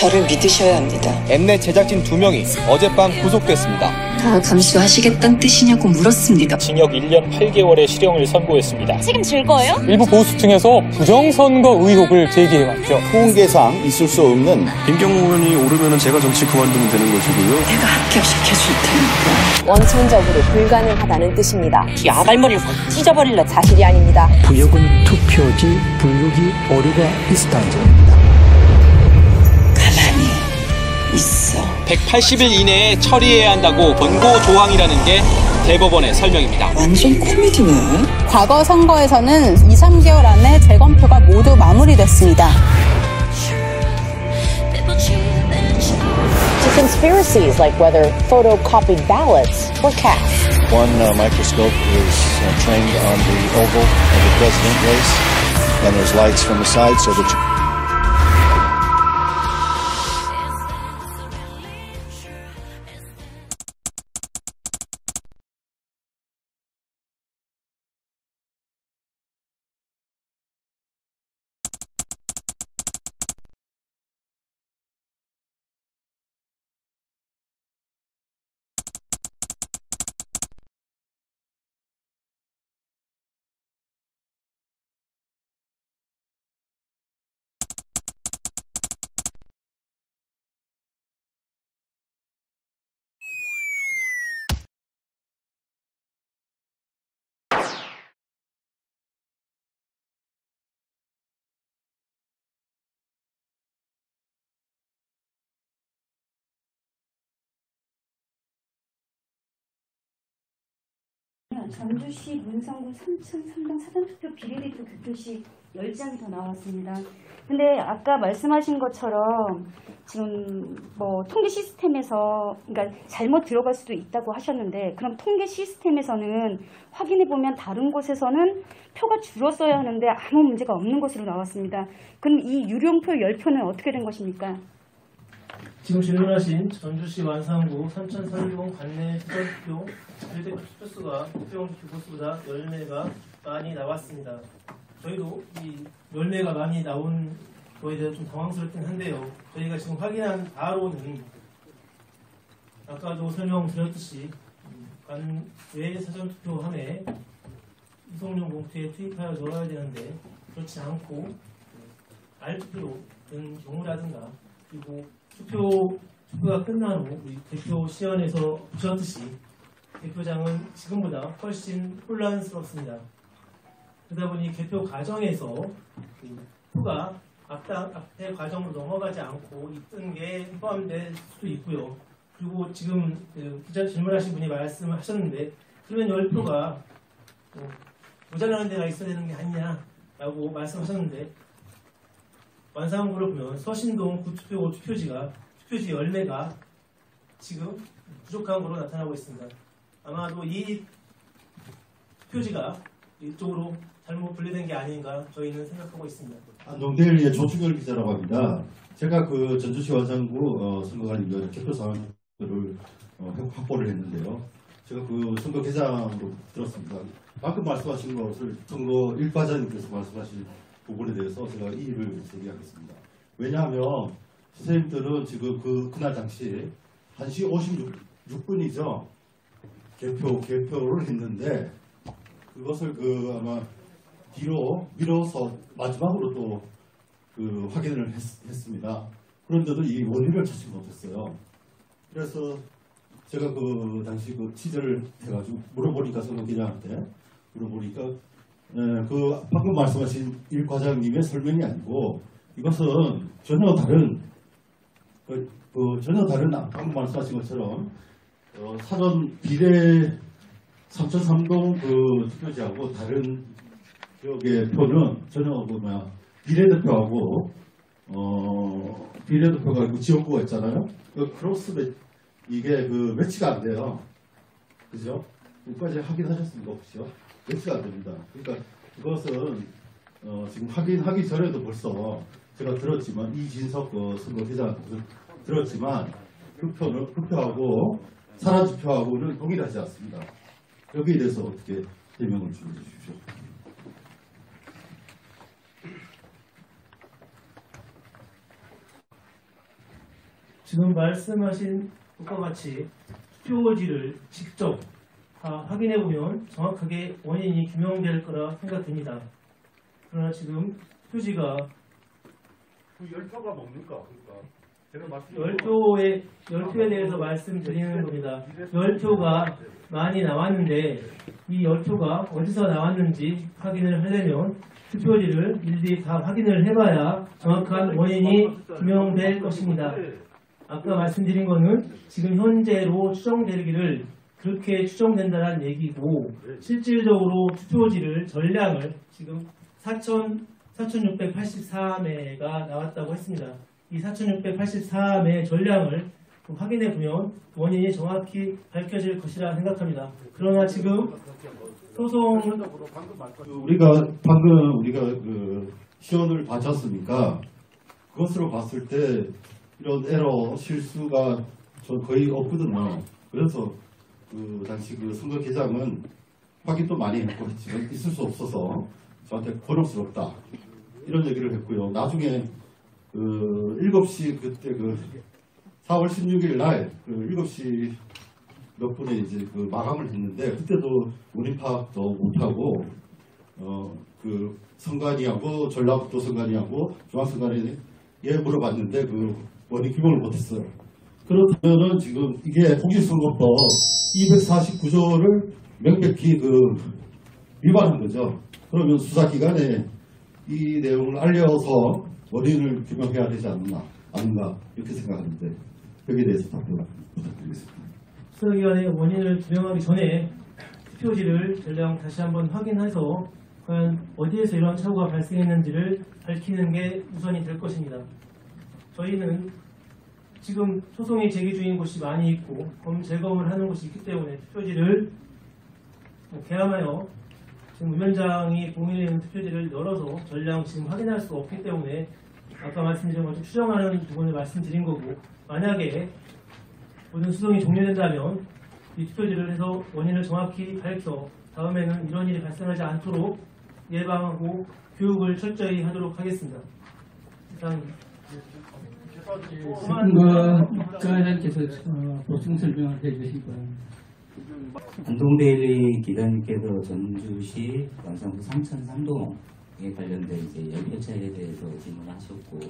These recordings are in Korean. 저를 믿으셔야 합니다. 엠넷 제작진 2명이 어젯밤 구속됐습니다. 다 감수하시겠다는 뜻이냐고 물었습니다. 징역 1년 8개월의 실형을 선고했습니다. 책임질 거예요? 일부 보수 층에서 부정선거 의혹을 제기해왔죠. 통계상 있을 수 없는 김경호 의원이 오르면 제가 정치 그만두면 되는 것이고요. 내가 합격시켜줄 테니까. 원천적으로 불가능하다는 뜻입니다. 야발머리를 찢어버릴라 자식이 아닙니다. 부역은 투표지, 불육이 오류가 있었다는 점입니다. 180일 이내에 처리해야 한다고 권고 조항이라는 게 대법원의 설명입니다. 완전 코미디네. 과거 선거에서는 2, 3개월 안에 재검표가 모두 마무리됐습니다. Conspiracies like whether photocopied ballots were cast. One microscope is trained on the oval of the president race, and there's lights from the side so that you... 전주시 문성구 3층 3당 사전투표 비례대표 교표시 10장이 더 나왔습니다. 근데 아까 말씀하신 것처럼 지금 뭐 통계 시스템에서 그러니까 잘못 들어갈 수도 있다고 하셨는데 그럼 통계 시스템에서는 확인해 보면 다른 곳에서는 표가 줄었어야 하는데 아무 문제가 없는 것으로 나왔습니다. 그럼 이 유령표 10표는 어떻게 된 것입니까? 지금 질문하신 전주시 완산구 3,360 관내 투표 수가 투표용 기부수보다 열매가 많이 나왔습니다. 저희도 이 열매가 많이 나온 거에 대해서 좀 당황스럽긴 한데요. 저희가 지금 확인한 바로는 아까도 설명드렸듯이 관외 사전투표함에 이송용 봉투에 투입하여 넣어야 되는데 그렇지 않고 알투표로 된 경우라든가 그리고 투표가 끝난 후 우리 대표 시연에서 보셨듯이 대표장은 지금보다 훨씬 혼란스럽습니다. 그러다 보니 개표 과정에서 표가 앞에 과정으로 넘어가지 않고 있던 게 포함될 수도 있고요. 그리고 지금 질문하신 분이 말씀을 하셨는데 그러면 열표가 모자라는 데가 있어야 되는 게 아니냐라고 말씀하셨는데 완산구를 보면 서신동 9투표 5투표지가 투표지 열매가 지금 부족한 것으로 나타나고 있습니다. 아마도 이 투표지가 이쪽으로 잘못 분리된 게 아닌가 저희는 생각하고 있습니다. 안동데일리의 조충열 기자라고 합니다. 제가 그 전주시 완산구 선거관리위원 개표 상황표를 확보를 했는데요. 제가 그 선거 개장으로 들었습니다. 방금 말씀하신 것을 선거 일과장님께서 말씀하신 부분에 대해서 제가 이 일을 제기하겠습니다. 왜냐하면 선생님들은 지금 그날 당시 1시 56분이죠. 개표를 했는데 그것을 아마 뒤로 밀어서 마지막으로 또 확인을 했습니다. 그런데도 이 원인을 찾지 못했어요. 그래서 제가 그 당시 취재를 해가지고 물어보니까 선거기자한테 물어보니까 방금 말씀하신 일 과장님의 설명이 아니고 이것은 전혀 다른 방금 말씀하신 것처럼 사전 비례 3,300 투표지하고 다른 지역의 표는 전혀 비례대표하고 비례대표가 그 지역구가 있잖아요. 그 크로스 이게 매치가 안 돼요. 그죠? 여기까지 확인하셨습니까 혹시요? 매치가 안 됩니다. 그러니까 그것은 지금 확인하기 전에도 벌써 제가 들었지만 이진석 선거기자 들었지만 그 표하고 사라지표하고는 동일하지 않습니다. 여기에 대해서 어떻게 해명을 주십시오. 지금 말씀하신 것과 같이 수표지를 직접 다 확인해보면 정확하게 원인이 규명될 거라 생각됩니다. 그러나 지금 수표지가 그 열표가 뭡니까? 그러니까 열표에 대해서 말씀드리는 겁니다. 열표가 많이 나왔는데 이 열표가 어디서 나왔는지 확인을 하려면 수표지를 일일이 다 확인을 해봐야 정확한 원인이 규명될 것입니다. 아까 말씀드린 거는 지금 현재로 추정되기를 그렇게 추정된다는 얘기고, 실질적으로 투표지를 전량을 지금 4,684매가 나왔다고 했습니다. 이 4,684매 전량을 확인해보면 원인이 정확히 밝혀질 것이라 생각합니다. 그러나 지금 소송은 우리가 그 시연을 받지 않습니까? 그것으로 봤을 때 이런 에러, 실수가 전 거의 없거든요. 그래서 그 당시 그 선거 개장은 확인도 많이 했고 했지만 있을 수 없어서 저한테 번혹스럽다 이런 얘기를 했고요. 나중에 그 7시 그때 그 4월 16일 날 그 7시 몇 분에 이제 그 마감을 했는데 그때도 원인 파악도 못하고 그 선관위하고 전라북도 선관위하고 중앙선관위에 물어봤는데 그 원인 규명을 못했어요. 그렇다면은 지금 이게 공직선거법 249조를 명백히 그 위반한 거죠. 그러면 수사기관에 이 내용을 알려서 원인을 규명해야 되지 않나 이렇게 생각하는데 여기에 대해서 답변을 부탁드리겠습니다. 수사기관의 원인을 규명하기 전에 투표지를 전량 다시 한번 확인해서 과연 어디에서 이런 착오가 발생했는지를 밝히는 게 우선이 될 것입니다. 저희는 지금 소송이 제기 중인 곳이 많이 있고 재검을 하는 곳이 있기 때문에 투표지를 개함하여 지금 위원장이 봉인해 있는 투표지를 열어서 전량 지금 확인할 수 없기 때문에 아까 말씀드린 것처럼 추정하는 부분을 말씀드린 거고, 만약에 모든 소송이 종료된다면 이 투표지를 해서 원인을 정확히 밝혀 다음에는 이런 일이 발생하지 않도록 예방하고 교육을 철저히 하도록 하겠습니다. 이상. 국가장께서 보충 설명을 해주시고, 안동데일리 기자님께서 전주시 완산구 상천 3동에 관련된 이제 연표 차이에 대해서 질문하셨고,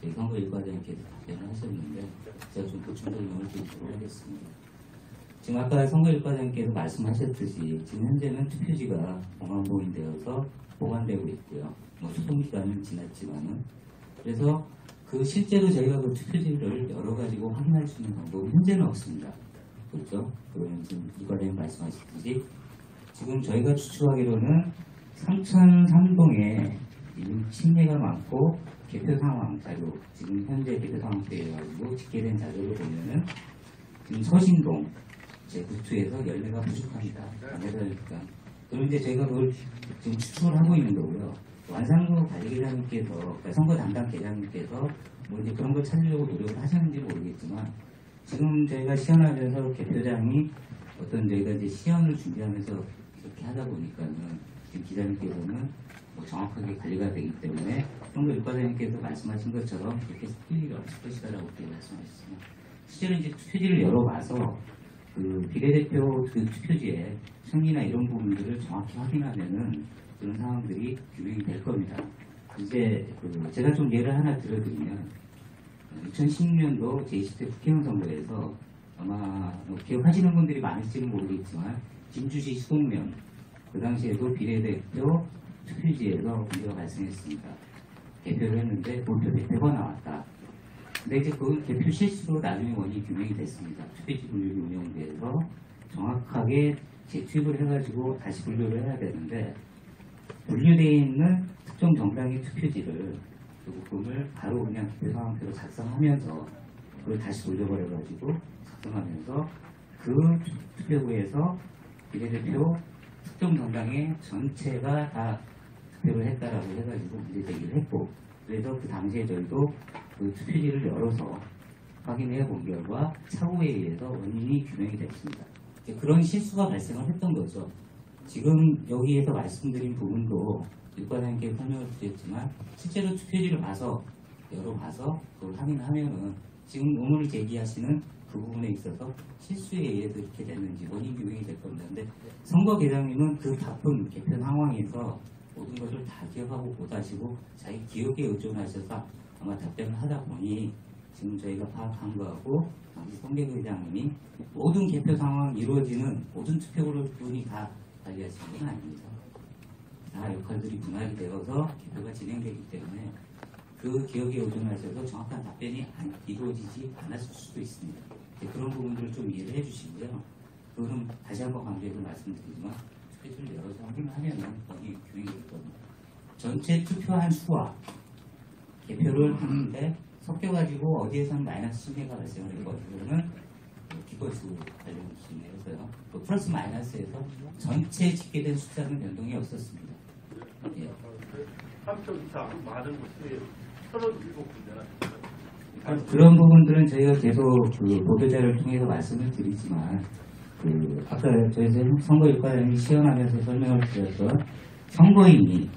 저희 선거일과장님께서 답변을 하셨는데 제가 좀 보충 설명을 드리도록 하겠습니다. 지금 아까 선거일과장님께서 말씀하셨듯이 지금 현재는 투표지가 봉안보인되어서 보관되고 있고요. 소통기간은 지났지만은, 그래서 그 실제로 저희가 그 투표지를 열어가지고 확인할 수 있는 방법은 현재는 없습니다. 그렇죠? 그러면 지금 이과장님 말씀하셨듯이 지금 저희가 추측하기로는 상천 3동에 10매가 많고 개표 상황 자료, 지금 현재 개표 상황표에 가지고 집계된 자료를 보면은 지금 서신동 제9투에서 10매가 부족합니다. 그러니까 그럼 이제 저희가 그걸 지금 추측을 하고 있는 거고요. 완산구 관리기장님께서, 그러니까 선거 담당 계장님께서 뭐 이제 그런 걸 찾으려고 노력을 하셨는지 모르겠지만, 지금 저희가 시연하면서 개표장이 어떤 저희가 이제 시연을 준비하면서 이렇게 하다 보니까는 지금 기자님께서는 뭐 정확하게 관리가 되기 때문에 선거 일과장님께서 말씀하신 것처럼 이렇게 섞일 일이 없을 것이다라고 말씀하셨습니다. 실제로 이제 투표지를 열어봐서 그 비례대표 그 투표지의 승리나 이런 부분들을 정확히 확인하면은 그런 상황들이 규명이 될 겁니다. 이제 그 제가 좀 예를 하나 들어드리면 2016년도 제20대 국회의원 선거에서 아마 기억하시는 분들이 많을지는 모르겠지만 진주시 수동면 그 당시에도 비례대표 투표지에서 문제가 발생했습니다. 개표를 했는데 본표 100표가 나왔다. 근데 이제 그 개표 실수로 나중에 원인이 규명이 됐습니다. 투표지 분류기 운영대에서 정확하게 재투입을 해가지고 다시 분류를 해야 되는데 분류되어 있는 특정 정당의 투표지를 그 부분을 바로 그냥 개표 상황표로 작성하면서 그걸 다시 돌려버려가지고 작성하면서 그 투표구에서 비례대표 특정 정당의 전체가 다 투표를 했다라고 해가지고 문제 제기를 했고, 그래서 그 당시에 저희도 그 투표지를 열어서 확인해 본 결과 착오에 의해서 원인이 규명이 됐습니다. 그런 실수가 발생을 했던 거죠. 지금 여기에서 말씀드린 부분도 일과장님께 설명을 드렸지만 실제로 투표지를 봐서 열어봐서 그걸 확인하면은 지금 의문을 제기하시는 그 부분에 있어서 실수에 의해서 이렇게 됐는지 원인 규명이 될 겁니다. 그런데 선거계장님은 그 답변 개편 상황에서 모든 것을 다 기억하고 못하시고 자기 기억에 의존하셔서 아마 답변을 하다 보니 지금 저희가 파악한 거하고 선거계장님이 모든 개표 상황 이루어지는 모든 투표구를 분이 다 관리하시는 건 아닙니다. 다 역할들이 분할이 되어서 개표가 진행되기 때문에 그 기억에 의존하셔서 정확한 답변이 이루어지지 않았을 수도 있습니다. 그런 부분들을 좀 이해를 해주시고요. 그거는 다시 한번 강조해서 말씀드리지만 투표를 여러 번 확인하면 거기 규칙이 있거든요. 전체 투표한 수와 개표를 하는데 섞여가지고 어디에서는 마이너스 손해가 발생을 했거든요. 그러면 기본수로 관련을 주시네요. 그래서요. 또 플러스 마이너스에서 전체 집계된 숫자는 변동이 없었습니다. 예. 3표 이상 많은 곳에 1,007군데나 그런 부분들은 저희가 계속 그 보도자를 통해서 말씀을 드리지만 그 아까 저희 선거일과장님이 시연하면서 설명을 드렸던 선거인이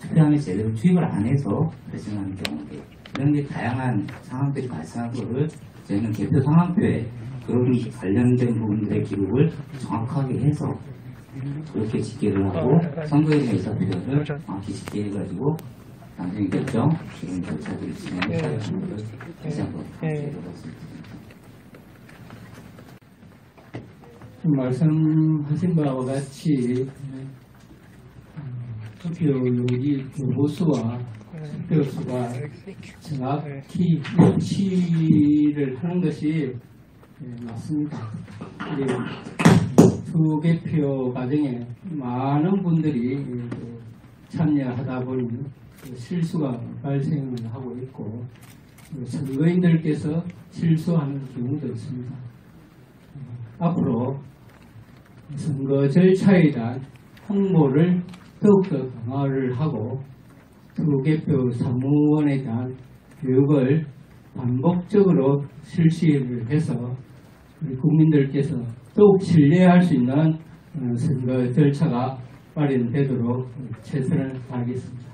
투표함에 제대로 투입을 안 해서 발생하는 경우에 이런 게 다양한 상황들이 발생한 거를 저희는 개표 상황표에 그런 관련된 부분들의 기록을 정확하게 해서 그렇게 집계를 하고 선거인에 의사 표현을 정확히 집계해가지고 당선인 결정 지금 절차들을 진행하는 부분을 다시 한번 강조해보겠습니다. 말씀하신 바와 같이 투표율이 보수와 투표수가 정확히 일치를 하는 것이 맞습니다. 투개표 과정에 많은 분들이 참여하다 보니 실수가 발생을 하고 있고 선거인들께서 실수하는 경우도 있습니다. 앞으로 선거 절차에 대한 홍보를 더욱더 강화를 하고 투개표 사무원에 대한 교육을 반복적으로 실시를 해서 우리 국민들께서 더욱 신뢰할 수 있는 선거 절차가 마련되도록 최선을 다하겠습니다.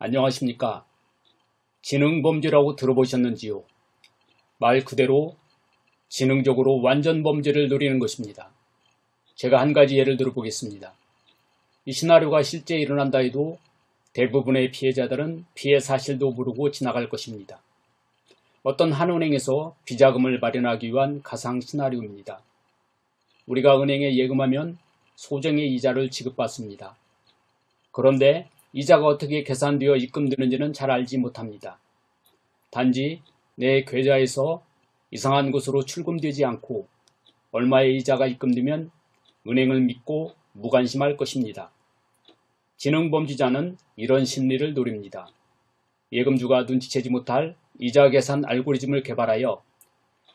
안녕하십니까. 지능범죄라고 들어보셨는지요? 말 그대로 지능적으로 완전 범죄를 노리는 것입니다. 제가 한 가지 예를 들어보겠습니다. 이 시나리오가 실제 일어난다 해도 대부분의 피해자들은 피해 사실도 모르고 지나갈 것입니다. 어떤 한 은행에서 비자금을 마련하기 위한 가상 시나리오입니다. 우리가 은행에 예금하면 소정의 이자를 지급받습니다. 그런데 이자가 어떻게 계산되어 입금되는지는 잘 알지 못합니다. 단지 내 계좌에서 이상한 곳으로 출금되지 않고 얼마의 이자가 입금되면 은행을 믿고 무관심할 것입니다. 지능범죄자는 이런 심리를 노립니다. 예금주가 눈치채지 못할 이자 계산 알고리즘을 개발하여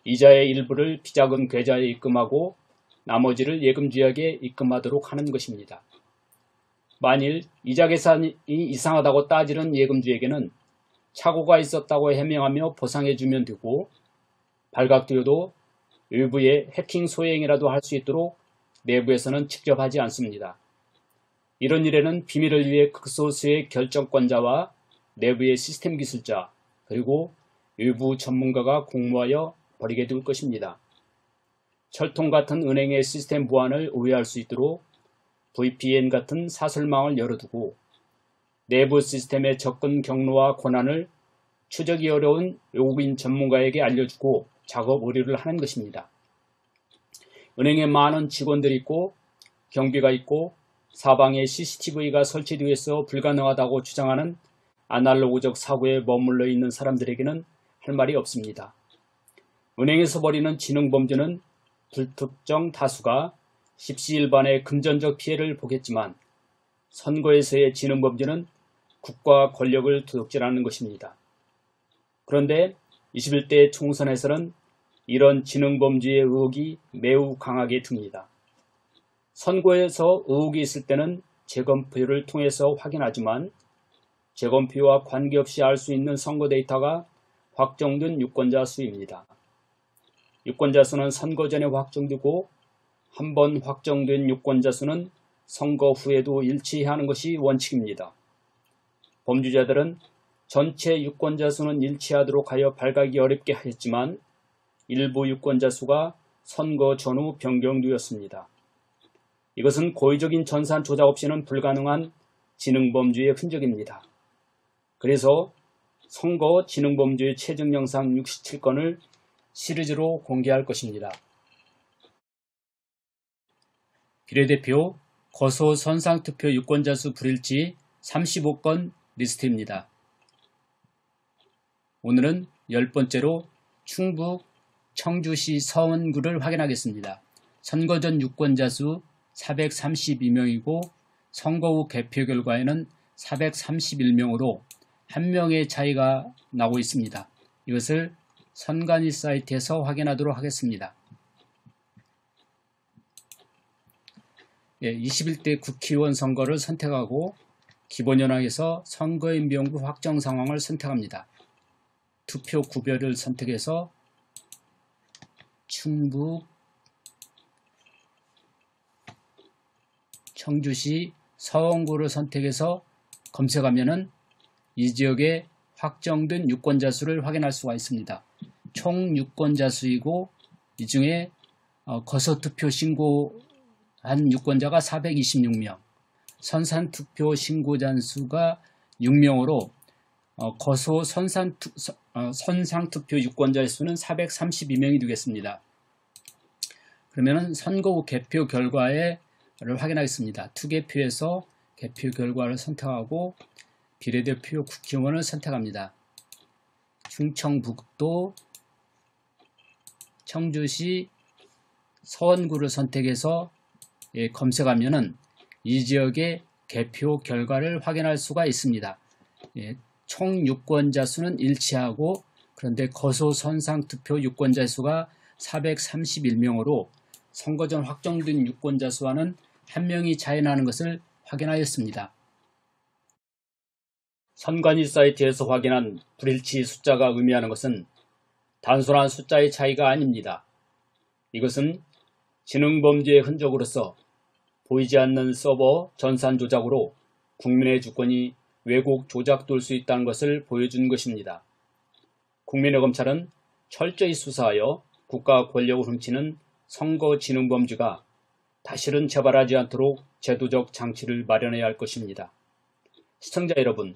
이자의 일부를 비자금 계좌에 입금하고 나머지를 예금주에게 입금하도록 하는 것입니다. 만일 이자 계산이 이상하다고 따지는 예금주에게는 착오가 있었다고 해명하며 보상해주면 되고 발각되어도 일부의 해킹 소행이라도 할 수 있도록 내부에서는 직접 하지 않습니다. 이런 일에는 비밀을 위해 극소수의 결정권자와 내부의 시스템 기술자 그리고 일부 전문가가 공모하여 벌이게 될 것입니다. 철통 같은 은행의 시스템 보안을 오해할 수 있도록 VPN 같은 사설망을 열어두고 내부 시스템의 접근 경로와 권한을 추적이 어려운 외국인 전문가에게 알려주고 작업 오류를 하는 것입니다. 은행에 많은 직원들이 있고 경비가 있고 사방에 CCTV가 설치되어 있어 불가능하다고 주장하는 아날로그적 사고에 머물러 있는 사람들에게는 할 말이 없습니다. 은행에서 벌이는 지능범죄는 불특정 다수가 십시일반의 금전적 피해를 보겠지만 선거에서의 지능범죄는 국가 권력을 도둑질하는 것입니다. 그런데 21대 총선에서는 이런 지능범죄의 의혹이 매우 강하게 듭니다. 선거에서 의혹이 있을 때는 재검표를 통해서 확인하지만 재검표와 관계없이 알 수 있는 선거 데이터가 확정된 유권자 수입니다. 유권자 수는 선거 전에 확정되고 한 번 확정된 유권자 수는 선거 후에도 일치하는 것이 원칙입니다. 범죄자들은 전체 유권자 수는 일치하도록 하여 발각이 어렵게 하였지만 일부 유권자 수가 선거 전후 변경되었습니다. 이것은 고의적인 전산 조작 없이는 불가능한 지능범죄의 흔적입니다. 그래서 선거 지능범죄 최종 영상 67건을 시리즈로 공개할 것입니다. 비례대표 거소 선상투표 유권자 수 불일치 35건 리스트입니다. 오늘은 10번째로 충북 청주시 서원구를 확인하겠습니다. 선거 전 유권자 수 432명이고 선거 후 개표 결과에는 431명으로 1명의 차이가 나고 있습니다. 이것을 선관위 사이트에서 확인하도록 하겠습니다. 21대 국회의원 선거를 선택하고 기본현황에서 선거인 비용부 확정 상황을 선택합니다. 투표 구별을 선택해서 충북 청주시 서원구를 선택해서 검색하면은 이 지역에 확정된 유권자 수를 확인할 수가 있습니다. 총 유권자 수이고 이 중에 거소투표 신고한 유권자가 426명, 선산투표 신고자 수가 6명으로 거소 선상투표 유권자의 수는 432명이 되겠습니다. 그러면은 선거 후 개표 결과를 확인하겠습니다. 투개표에서 개표 결과를 선택하고 비례대표 국회의원을 선택합니다. 충청북도 청주시 서원구를 선택해서 검색하면은 이 지역의 개표 결과를 확인할 수가 있습니다. 총 유권자 수는 일치하고 그런데 거소 선상투표 유권자 수가 431명으로 선거 전 확정된 유권자 수와는 1명이 차이 나는 것을 확인하였습니다. 선관위 사이트에서 확인한 불일치 숫자가 의미하는 것은 단순한 숫자의 차이가 아닙니다. 이것은 지능범죄의 흔적으로서 보이지 않는 서버 전산 조작으로 국민의 주권이 왜곡 조작될 수 있다는 것을 보여준 것입니다. 국민의 검찰은 철저히 수사하여 국가 권력을 훔치는 선거 지능범죄가 다시는 재발하지 않도록 제도적 장치를 마련해야 할 것입니다. 시청자 여러분,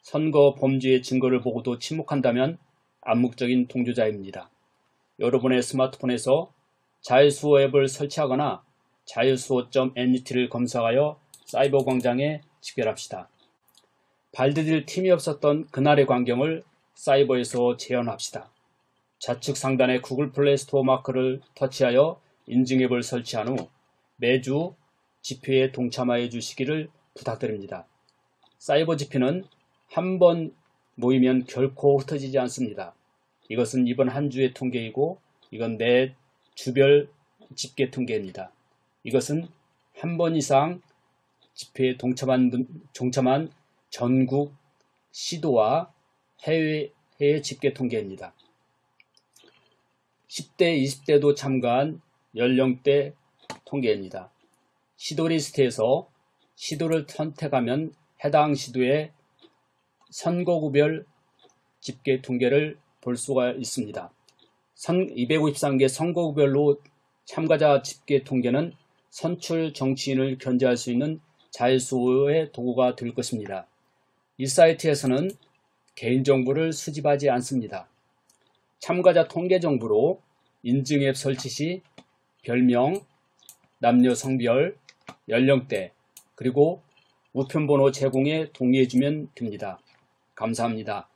선거 범죄의 증거를 보고도 침묵한다면 암묵적인 동조자입니다. 여러분의 스마트폰에서 자외수호 앱을 설치하거나 자외수호.net를 검색하여 사이버 광장에 집결합시다. 발디딜 틈이 없었던 그날의 광경을 사이버에서 재현합시다. 좌측 상단의 구글 플레이 스토어 마크를 터치하여 인증 앱을 설치한 후 매주 집회에 동참하여 주시기를 부탁드립니다. 사이버 집회는 한 번 모이면 결코 흩어지지 않습니다. 이것은 이번 한 주의 통계이고 이건 매 주별 집계 통계입니다. 이것은 한 번 이상 집회에 동참한 전국 시도와 해외 집계 통계입니다. 10대, 20대도 참가한 연령대 통계입니다. 시도 리스트에서 시도를 선택하면 해당 시도의 선거구별 집계 통계를 볼 수가 있습니다. 253개 선거구별로 참가자 집계 통계는 선출 정치인을 견제할 수 있는 자외수호의 도구가 될 것입니다. 이 사이트에서는 개인정보를 수집하지 않습니다. 참가자 통계정보로 인증앱 설치 시 별명, 남녀 성별, 연령대, 그리고 우편번호 제공에 동의해주면 됩니다. 감사합니다.